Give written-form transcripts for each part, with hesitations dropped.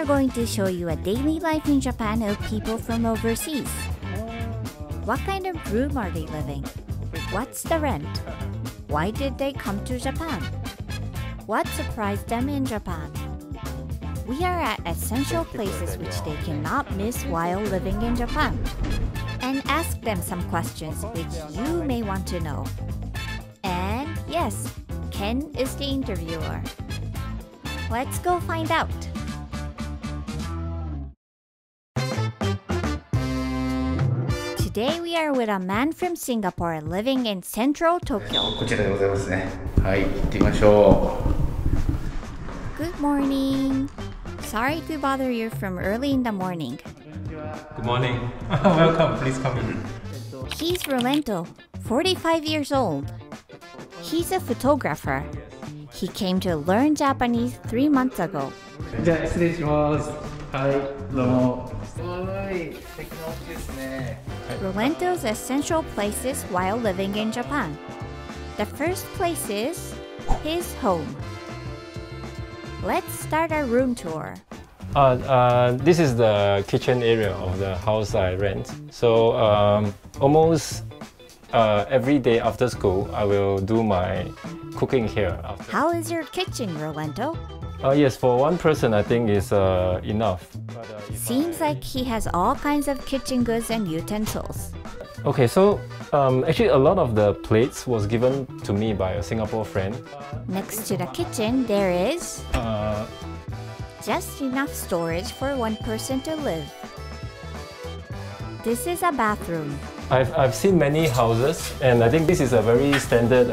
are going to show you a daily life in Japan of people from overseas. What kind of room are they living? What's the rent? Why did they come to Japan? What surprised them in Japan? We are at essential places which they cannot miss while living in Japan. And ask them some questions which you may want to know. And yes, Ken is the interviewer. Let's go find out. Today we are with a man from Singapore living in central Tokyo. Good morning. Sorry to bother you from early in the morning. Good morning. Welcome. Please come in. He's Rolento, 45 years old. He's a photographer. He came to learn Japanese 3 months ago. Rolento's essential places while living in Japan. The first place is his home. Let's start our room tour. This is the kitchen area of the house I rent. So almost every day after school, I will do my cooking here. How is your kitchen, Rolento? Yes, for one person, I think it's enough. But, seems like he has all kinds of kitchen goods and utensils. Okay, so actually a lot of the plates was given to me by a Singapore friend. Next to the kitchen, there is just enough storage for one person to live. This is a bathroom. I've seen many houses, and I think this is a very standard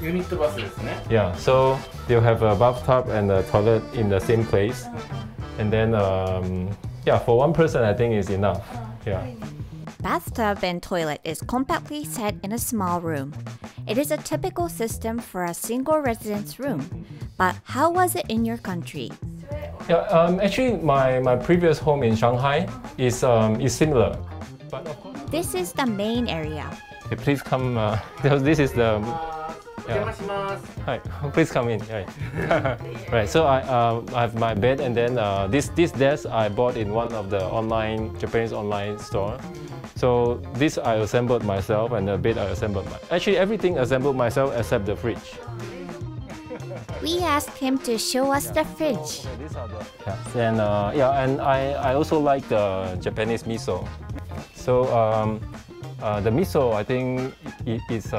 unit bath. Yeah, so they'll have a bathtub and a toilet in the same place. And then, yeah, for one person, I think is enough. Yeah. Bathtub and toilet is compactly set in a small room. It is a typical system for a single residence room. But how was it in your country? Yeah, actually, my previous home in Shanghai is similar. But of course, this is the main area. Okay, please come. This is the. Yeah. Hi. Please come in. Right. Right. So I have my bed, and then this desk I bought in one of the Japanese online store. So this I assembled myself, and the bed I assembled. Actually, everything assembled myself except the fridge. We asked him to show us the fridge. And I also like the Japanese miso. So the miso, I think it's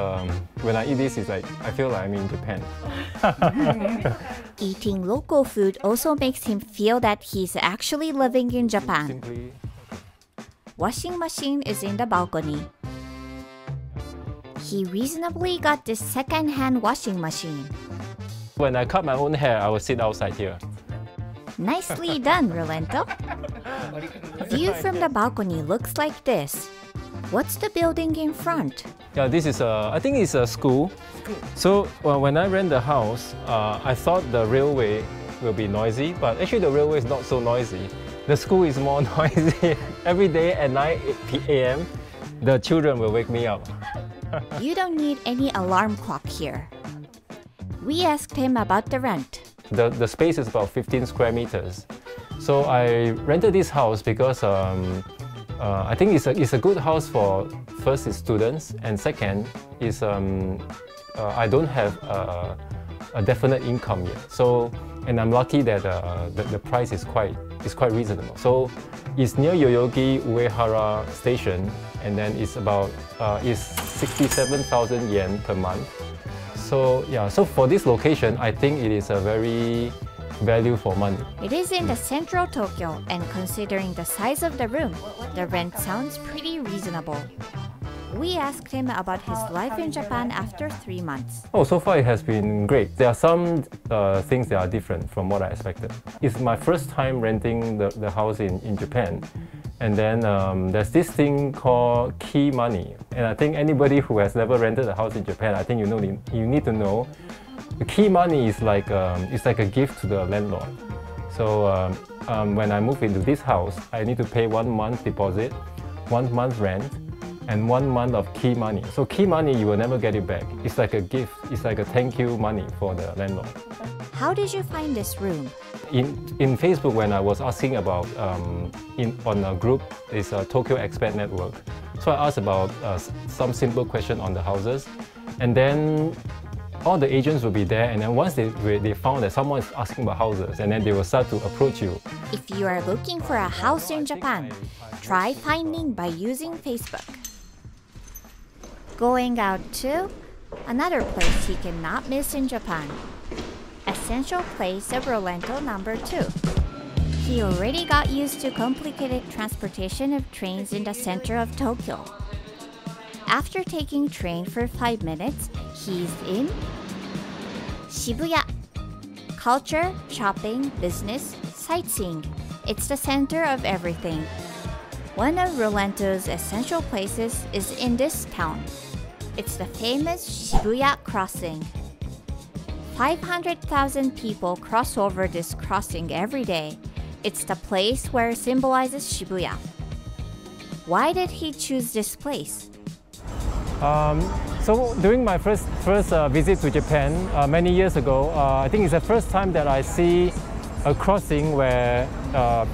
when I eat this, it's like I feel like I'm in Japan. Eating local food also makes him feel that he's actually living in Japan. Washing machine is in the balcony. He reasonably got this second-hand washing machine. When I cut my own hair, I will sit outside here. Nicely done, Rolento. View from the balcony looks like this. What's the building in front? Yeah, this is I think it's a school. So when I rent the house, I thought the railway will be noisy, but actually the railway is not so noisy. The school is more noisy. Every day at 9 a.m., the children will wake me up. You don't need any alarm clock here. We asked him about the rent. The space is about 15 square meters. So I rented this house because I think it's a good house for first is students, and second is I don't have a definite income yet. So, and I'm lucky that the price is quite reasonable. So it's near Yoyogi Uehara Station, and then it's about it's 67,000 yen per month. So yeah, so for this location, I think it is a very value for money. It is in the central Tokyo, and considering the size of the room, the rent sounds pretty reasonable. We asked him about his life in Japan after 3 months. Oh, so far it has been great. There are some things that are different from what I expected. It's my first time renting the house in Japan. And then there's this thing called key money. And I think anybody who has never rented a house in Japan, I think you need to know. The key money is like a gift to the landlord. So when I move into this house, I need to pay 1 month deposit, 1 month rent, and 1 month of key money. So key money, you will never get it back. It's like a gift. It's like a thank you money for the landlord. How did you find this room? In Facebook, when I was asking about on a group, it's a Tokyo Expat Network. So I asked about some simple question on the houses, and then all the agents will be there, and then once they found that someone is asking about houses, and then they will start to approach you. If you are looking for a house in Japan, try finding by using Facebook. Going out to another place you cannot miss in Japan. Essential place of Rolento number 2. He already got used to complicated transportation of trains in the center of Tokyo. After taking train for 5 minutes, he's in Shibuya. Culture, shopping, business, sightseeing. It's the center of everything. One of Rolento's essential places is in this town. It's the famous Shibuya crossing. 500,000 people cross over this crossing every day. It's the place where it symbolizes Shibuya. Why did he choose this place? So during my first visit to Japan many years ago, I think it's the first time that I see a crossing where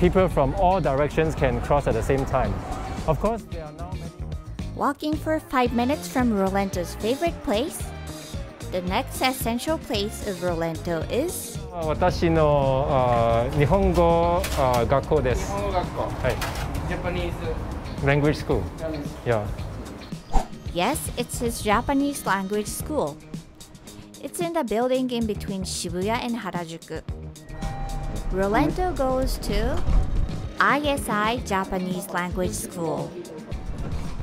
people from all directions can cross at the same time. Of course, there are now many... Walking for 5 minutes from Rolento's favorite place, the next essential place of Rolento is... Japanese language school. Yeah. Yes, it's his Japanese language school. It's in the building in between Shibuya and Harajuku. Rolento goes to ISI Japanese language school.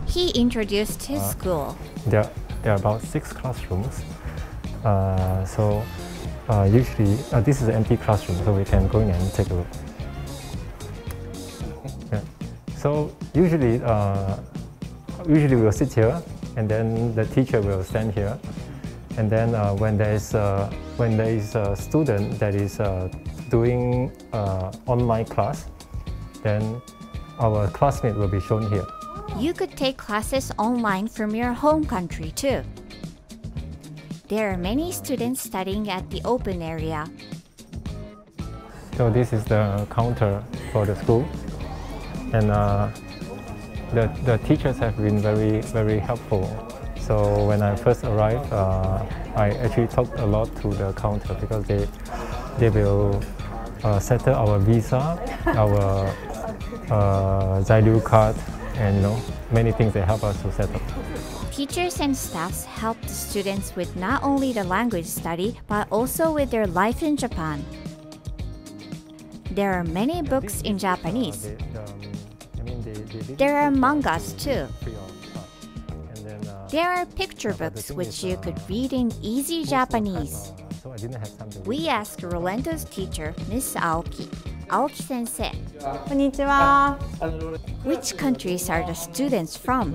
He introduced his school. There are about 6 classrooms. Usually, this is an empty classroom, so we can go in and take a look. Yeah. So usually we'll sit here, and then the teacher will stand here, and then when there is a student that is doing online class, then our classmate will be shown here. You could take classes online from your home country too. There are many students studying at the open area. So this is the counter for the school, and the teachers have been very helpful. So when I first arrived, I actually talked a lot to the counter because they will settle our visa, our Zaidu card, and many things they help us to settle. Teachers and staffs help the students with not only the language study, but also with their life in Japan. There are many books in Japanese. There are mangas too. There are picture books which you could read in easy Japanese. We asked Rolento's teacher, Miss Aoki. Aoki-sensei. Konnichiwa. Which countries are the students from?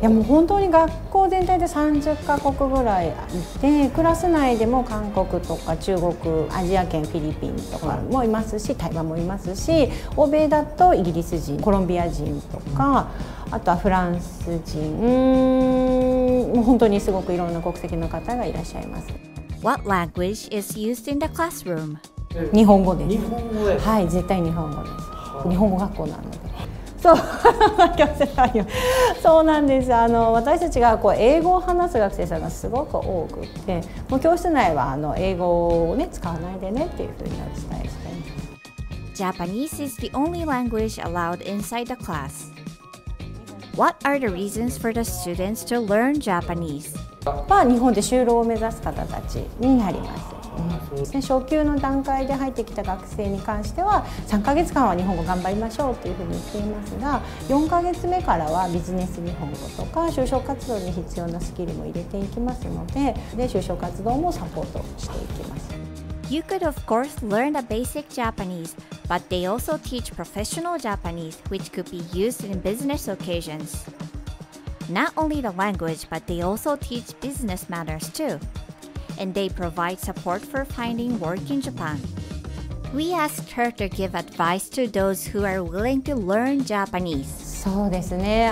いやもう本当に学校全体で30カ国ぐらいいてクラス内でも韓国とか中国アジア圏フィリピンとかもいますし台湾もいますし欧米だとイギリス人コロンビア人とかあとはフランス人もう本当にすごくいろんな国籍の方がいらっしゃいます。What language is used in the classroom? 日本語です。はい、絶対日本語です。日本語学校なので。そうなんです私たちがこう英語を話す学生さんがすごく多くてもう教室内は英語を、ね、使わないでねっていうふうにお伝えしています。Japanese is the only language allowed inside the class. What are the reasons for the students to learn Japanese? は日本で就労を目指す方たちになります。初級の段階で入ってきた学生に関しては3ヶ月間は日本語頑張りましょうというふうに言っていますが4ヶ月目からはビジネス日本語とか就職活動に必要なスキルも入れていきますので就職活動もサポートしていきます。You could of course learn the basic Japanese, but they also teach professional Japanese, which could be used in business occasions. Not only the language, but they also teach business matters too. And they provide support for finding work in Japan. We asked her to give advice to those who are willing to learn Japanese. そうですね。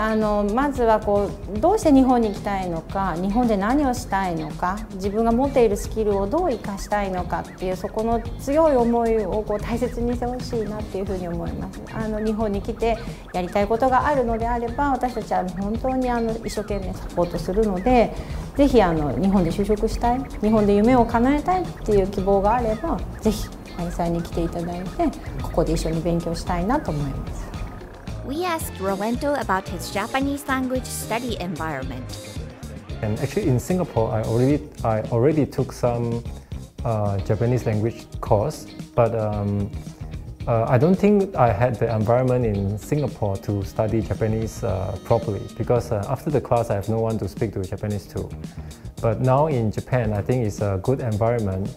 まずはこうどうして日本に行きたいのか、日本で何をしたいのか、自分が持っているスキルをどう生かしたいのかっていうそこの強い思いをこう大切にしてほしいなっていうふうに思います。日本に来てやりたいことがあるのであれば、私たちは本当に一生懸命サポートするので、ぜひ日本で就職したい、日本で夢を叶えたいっていう希望があれば、ぜひISIに来ていただいて、ここで一緒に勉強したいなと思います。We asked Rolento about his Japanese language study environment. And actually, in Singapore, I already took some Japanese language course, but I don't think I had the environment in Singapore to study Japanese properly, because after the class, I have no one to speak to Japanese to. But now in Japan, I think it's a good environment.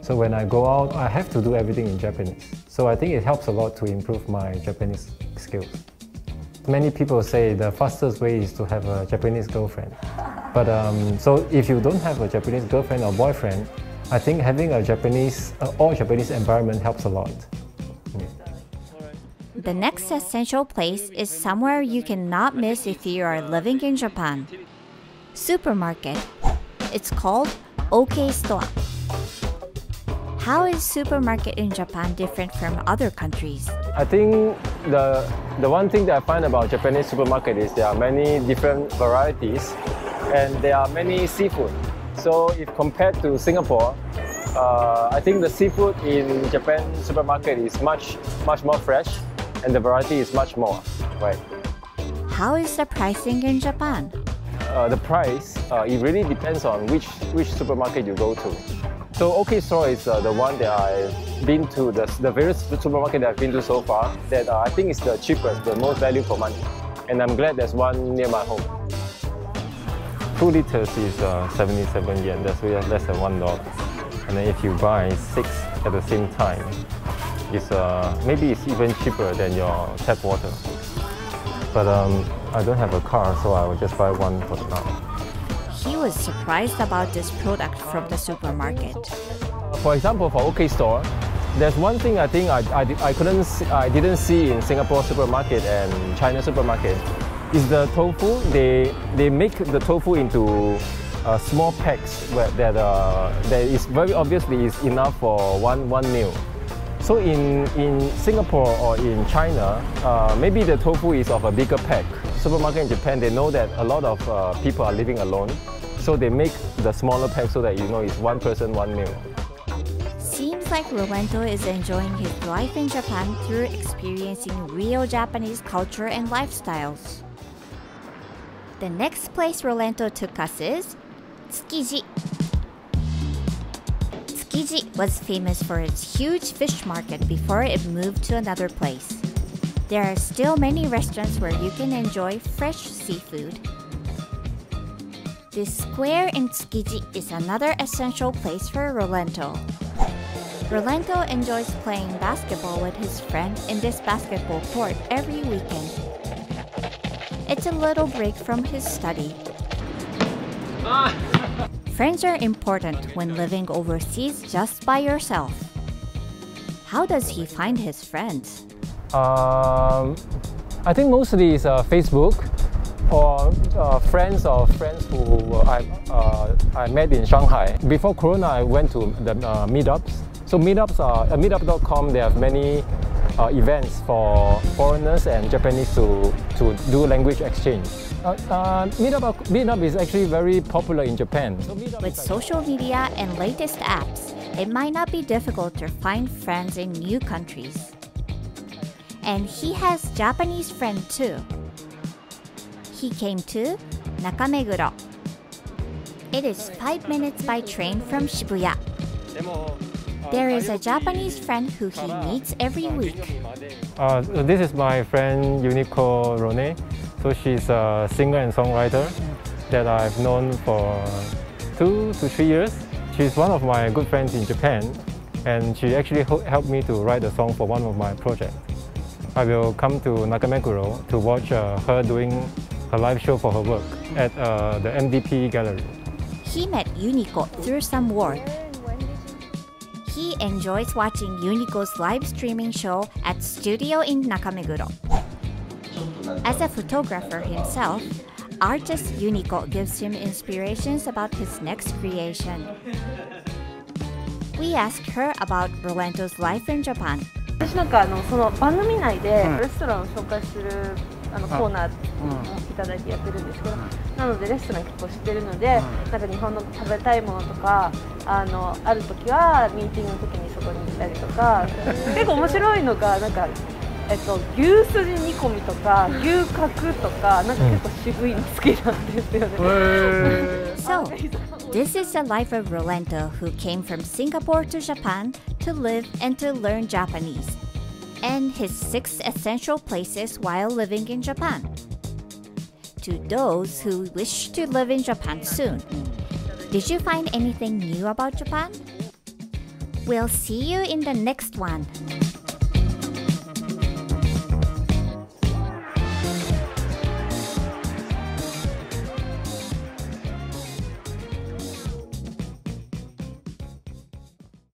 So when I go out, I have to do everything in Japanese. So I think it helps a lot to improve my Japanese skills. Many people say the fastest way is to have a Japanese girlfriend. But so if you don't have a Japanese girlfriend or boyfriend, I think having a Japanese or Japanese environment helps a lot. Yeah. The next essential place is somewhere you cannot miss if you are living in Japan. Supermarket. It's called OK Store. How is supermarket in Japan different from other countries? I think the one thing that I find about Japanese supermarket is there are many different varieties and there are many seafood. So if compared to Singapore, I think the seafood in Japan supermarket is much more fresh and the variety is much more, right? How is the pricing in Japan? The price, it really depends on which supermarket you go to. So OK Store is the one that I've been to, the various supermarket that I've been to so far, that I think is the cheapest, the most value for money. And I'm glad there's one near my home. 2 liters is 77 yen, that's less than $1. And then if you buy 6 at the same time, it's, maybe it's even cheaper than your tap water. But I don't have a car, so I will just buy one for now. He was surprised about this product from the supermarket. For example, for OK Store, there's one thing I think I didn't see in Singapore supermarket and China supermarket is the tofu. They make the tofu into small packs where that is very obviously is enough for one meal. So in Singapore or in China, maybe the tofu is of a bigger pack. Supermarket in Japan, they know that a lot of people are living alone, so they make the smaller pack so that you know it's one person, one meal. Seems like Rolento is enjoying his life in Japan through experiencing real Japanese culture and lifestyles. The next place Rolento took us is Tsukiji. Tsukiji was famous for its huge fish market before it moved to another place. There are still many restaurants where you can enjoy fresh seafood. This square in Tsukiji is another essential place for Rolento. Rolento enjoys playing basketball with his friend in this basketball court every weekend. It's a little break from his study. Friends are important when living overseas just by yourself. How does he find his friends? I think mostly it's Facebook or friends who I met in Shanghai. Before Corona, I went to the meetups. So meetups are meetup.com. They have many events for foreigners and Japanese to do language exchange. Meetup is actually very popular in Japan. With social media and latest apps, it might not be difficult to find friends in new countries. And he has Japanese friend too. He came to Nakameguro. It is 5 minutes by train from Shibuya. There is a Japanese friend who he meets every week. This is my friend Yuniko Rone. So she's a singer and songwriter that I've known for 2 to 3 years. She's one of my good friends in Japan, and she actually helped me to write a song for one of my projects. I will come to Nakameguro to watch her doing her live show for her work at the MDP Gallery. He met Yuniko through some work. He enjoys watching Yuniko's live streaming show at Studio in Nakameguro. As a photographer himself, artist Yuniko gives him inspirations about his next creation. We asked her about Rolento's life in Japan. コーナーいただいてやってるんですけど、なのでレストラン結構知ってるので、なんか日本の食べたいものとか、ある時はミーティングの時にそこに行ったりとか、結構面白いのがなんか牛すじ煮込みとか牛角とかなんか結構渋いの好きなんですよね。So, this is the life of Rolento, who came from Singapore to Japan to live and to learn Japanese. And his 6 essential places while living in Japan. To those who wish to live in Japan soon, did you find anything new about Japan? We'll see you in the next one!